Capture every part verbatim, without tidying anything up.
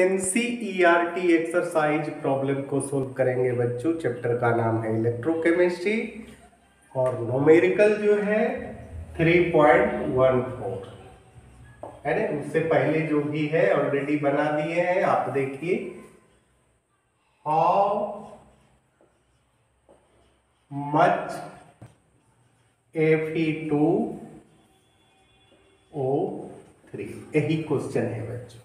N C E R T exercise problem को solve करेंगे बच्चों। चैप्टर का नाम है इलेक्ट्रोकेमिस्ट्री और नोमेरिकल जो है थ्री पॉइंट वन फोर, है ना। उससे पहले जो भी है ऑलरेडी बना दिए हैं, आप देखिए। How much F e two O three, यही क्वेश्चन है बच्चों।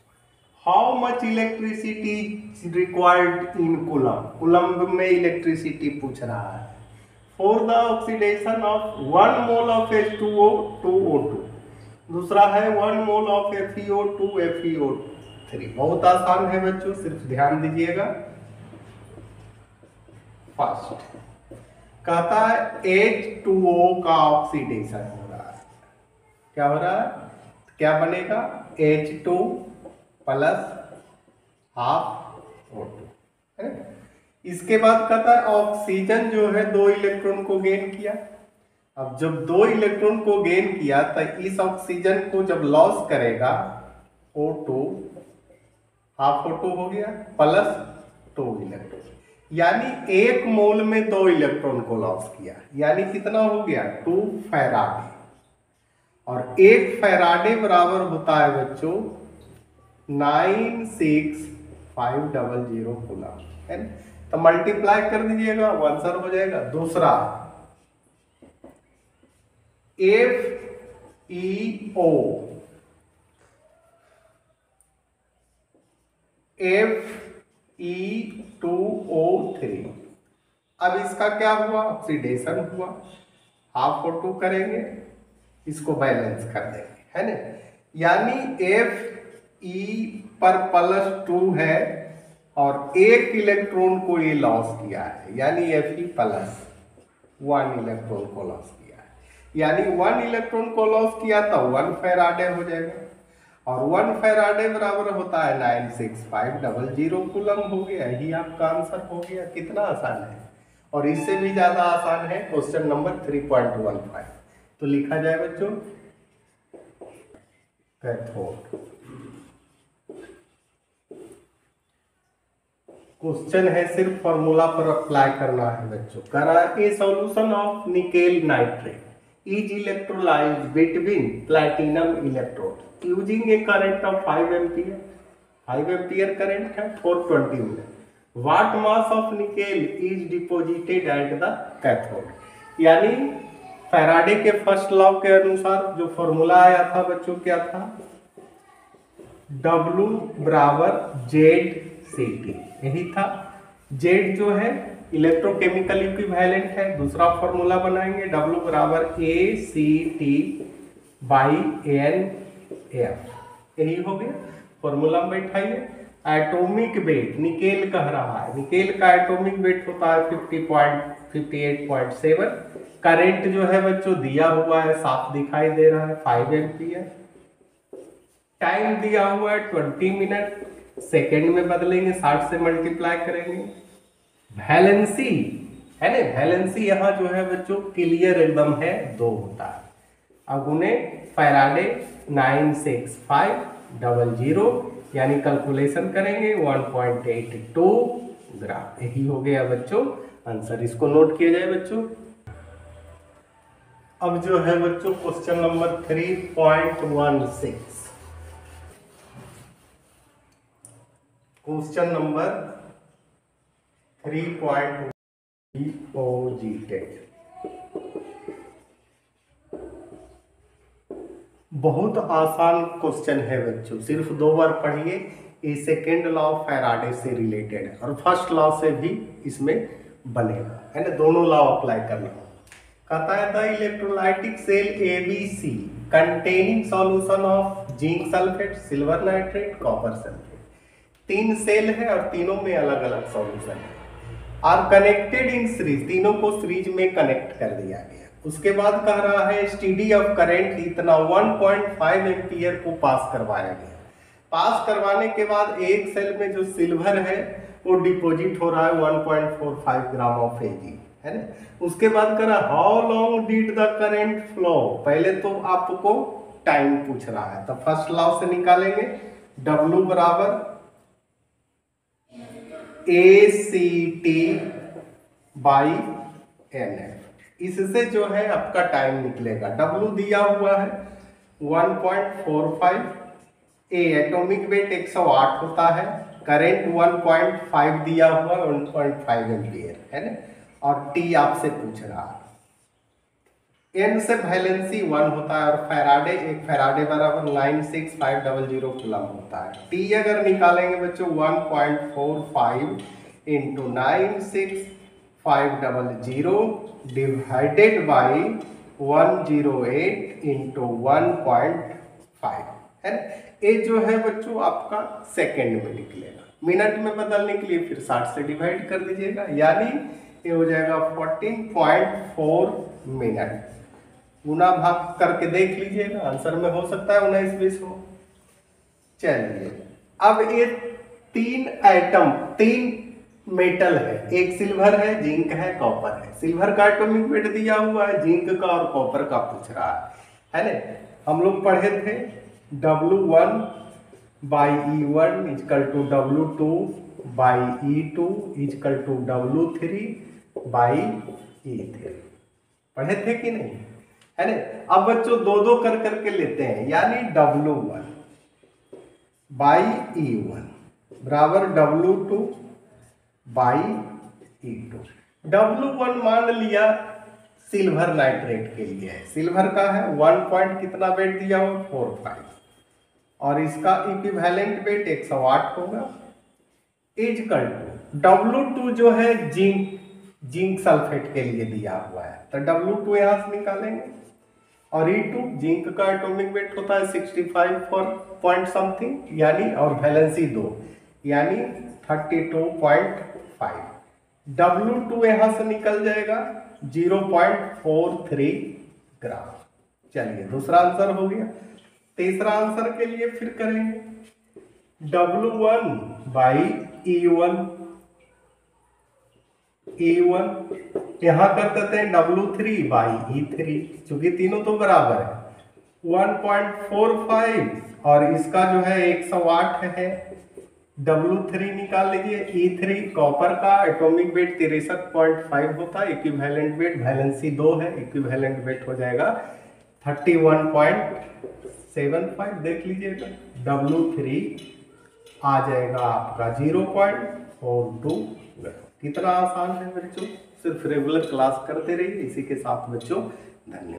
How much electricity is required in coulomb, coulomb में इलेक्ट्रिसिटी पूछ रहा है। For the oxidation of one mole of H two O two O two, दूसरा है one mole of F E O two F E O three. बहुत आसान है बच्चों, सिर्फ ध्यान दीजिएगा। फर्स्ट कहता है एच टू ओ का ऑक्सीडेशन हो रहा है, क्या हो रहा है, क्या बनेगा H two plus half O two, है। इसके बाद कहता है ऑक्सीजन जो है दो इलेक्ट्रॉन को गेन किया। अब जब दो इलेक्ट्रॉन को गेन किया तो इस ऑक्सीजन को जब लॉस करेगा O two half O two हो गया प्लस दो इलेक्ट्रॉन, यानी एक मोल में दो इलेक्ट्रॉन को लॉस किया, यानी कितना हो गया टू फैराडे। और एक फैराडे बराबर होता है बच्चों nine six five double zero coulomb, है ना। तो मल्टीप्लाई कर दीजिएगा, आंसर हो जाएगा। दूसरा F E O, F E two O three. अब इसका क्या हुआ ऑक्सीडेशन हुआ, हाफ और टू करेंगे, इसको बैलेंस कर देंगे, है ना। यानी एफ E पर प्लस टू है और एक इलेक्ट्रॉन को ये लॉस किया है, यानी Fe प्लस वन इलेक्ट्रॉन को लॉस किया है, यानी वन इलेक्ट्रॉन को लॉस किया तो वन फैराडे हो जाएगा। और वन फैराडे बराबर होता है nine six five double zero coulomb हो गया। यही आपका आंसर हो गया। कितना आसान है, और इससे भी ज़्यादा आसान है question number three point one five. तो लिखा जाए बच्चों कैथोड। क्वेश्चन है सिर्फ फॉर्मूला पर अप्लाई करना है बच्चों। करा a solution of nickel nitrate is electrolyse between platinum electrode using a current of five ampere, five ampere current है for twenty minute. What mass of nickel is deposited at the cathode, यानी Faraday के first law के अनुसार जो formula आया था बच्चों क्या था, W बराबर जेड सी टी, यही था। जेड जो है इलेक्ट्रोकेमिकल इक्विवेलेंट है। दूसरा फॉर्मूला बनाएंगे W बराबर A C T by N F, यही हो गया। फॉर्मूला में बैठाइए। एटॉमिक वेट निकेल कह रहा है, निकेल का एटॉमिक वेट होता है fifty point fifty eight point seven. Current जो है बच्चों दिया हुआ है, साफ दिखाई दे रहा है फाइव एम्पियर। टाइम दिया हुआ है ट्वेंटी मिनट, सेकेंड में बदलेंगे, साठ से मल्टीप्लाई करेंगे। वैलेंसी है ना, वैलेंसी यहाँ जो है बच्चों क्लियर एकदम है, दो होता है। अब उन्हें Faraday nine six five double zero यानी कैलकुलेशन करेंगे one point eight two gram, यही हो गया बच्चों आंसर। इसको नोट किया जाए बच्चों। अब जो है बच्चों question number three point one six, question number three point बहुत आसान क्वेश्चन है बच्चों, सिर्फ दो बार पढ़िए। ये सेकेंड लॉ फैराडे से रिलेटेड है और फर्स्ट लॉ से भी इसमें बनेगा, है ना। दोनों लॉ अप्लाई करना होगा। कहता है the electrolytic cell A B C containing solution of zinc sulphate, silver nitrate, copper sulphate. तीन सेल है और तीनों में अलग अलग सॉल्यूशन है। आर कनेक्टेड इन सीरीज, तीनों को सीरीज में कनेक्ट कर दिया गया। उसके बाद कह रहा है एसटीडी ऑफ करंट इतना वन पॉइंट फाइव एम्पियर को पास करवाया गया। पास करवाने के बाद एक सेल में जो सिल्वर है वो डिपोजिट हो रहा है one point four five gram of AG, है ना। उसके बाद कह रहा है how long did the current flow, पहले तो आपको टाइम पूछ रहा है। तो फर्स्ट लॉ से निकालेंगे W बराबर A C T by N F, इससे जो है आपका टाइम निकलेगा। W दिया हुआ है one point four five, A atomic weight एक सौ आठ होता है, करंट वन पॉइंट फाइव दिया हुआ है वन पॉइंट फाइव एम्पीयर है ना, और T आपसे पूछ रहा है। N से वैलेंसी वन होता है और फैराडे एक फैराडे बराबर nine six five zero zero coulomb होता है। T अगर निकालेंगे बच्चों one point four five into nine six five double zero divided by one zero eight into one point five है। ये जो है बच्चों आपका सेकेंड में निकलेगा, मिनट में बदलने के लिए फिर साठ से डिवाइड कर दीजिएगा, यानी ये हो जाएगा फोर्टीन पॉइंट फोर मिनट। गुना भाग करके देख लीजिएगा, आंसर में हो सकता है उन्नीस बीस हो। चलिए अब ये तीन आइटम, तीन मेटल है, एक सिल्वर है, जिंक है, कॉपर है। सिल्वर का एटॉमिक वेट दिया हुआ है, जिंक का और कॉपर का पूछ रहा है है ना। हम लोग पढ़े थे W one by E one is equal to W two by E two is equal to W three by E three, पढ़े थे कि नहीं है ना। अब बच्चों दो दो कर करके लेते हैं, यानी W one by E one बराबर W two by E two. W one मान लिया सिल्वर नाइट्रेट के लिए है, सिल्वर का है वन पॉइंट कितना वेट दिया हुआ फोर फाइव और इसका इक्विवेलेंट वेट एक सौ आठ होगा। इजकल टू डब्लू टू जो है जिंक जिंक सल्फेट के लिए दिया हुआ है, तो डब्लू टू यहाँ से निकालेंगे और ई टू जिंक का एटॉमिक वेट होता है सिक्सटी फाइव पॉइंट समथिंग यानी, और वैलेंसी दो यानी thirty two point five. W two यहाँ से निकल जाएगा zero point four three gram. चलिए दूसरा आंसर हो गया। तीसरा आंसर के लिए फिर करेंगे W one by E one, E one यहाँ कर देते हैं W three by E three, चूंकि तीनों तो बराबर है वन पॉइंट फोर फाइव और इसका जो है एक सौ आठ है। डब्लू थ्री निकाल लीजिए, ई थ्री कॉपर का एटॉमिक वेट तिरसठ पॉइंट फाइव होता है, इक्विवेलेंट वेट वैलेंसी दो है, इक्विवेलेंट वेट हो जाएगा thirty one point seven five. देख लीजिएगा डब्लू थ्री आ जाएगा आपका जीरो पॉइंट फोर टू। कितना आसान है बच्चों, सिर्फ रेगुलर क्लास करते रहिए। इसी के साथ बच्चों धन्यवाद।